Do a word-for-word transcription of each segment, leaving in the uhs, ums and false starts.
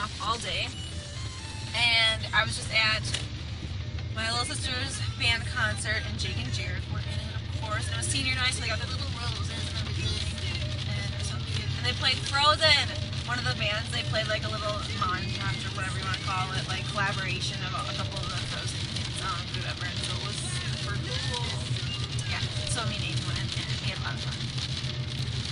off all day, and I was just at my little sister's band concert, and Jake and Jared were in it, of course, and it was senior night, so they got their little roses and everything, and it was so cute. And they played Frozen, one of the bands. They played like a little montage or whatever you want to call it, like collaboration of a couple of the Frozen songs or whatever, and so it was super cool. Yeah, so me and Amy went, and we had a lot of fun.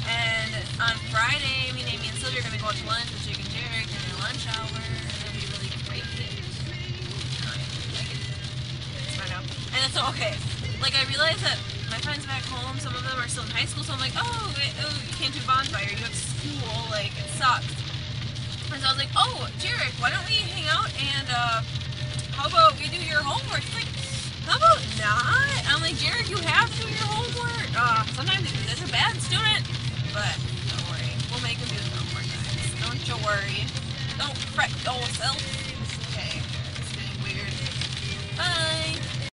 And on Friday, me and Amy and Sylvia are going to go out to lunch with Jake and Jared in their lunch hour, and it'll be really great. I know. And it's okay. Like, I realized that my friends back home, some of them are still in high school, so I'm like, oh, oh you can't do bonfire, you have school, like, it sucks. And so I was like, oh, Jared, why don't we hang out and, uh, how about we do your homework? It's like, how about not? I'm like, Jared, you have to do your homework. Uh, sometimes there's a bad student. But don't worry, we'll make them do the homework, guys. Don't you worry. Don't fret yourself.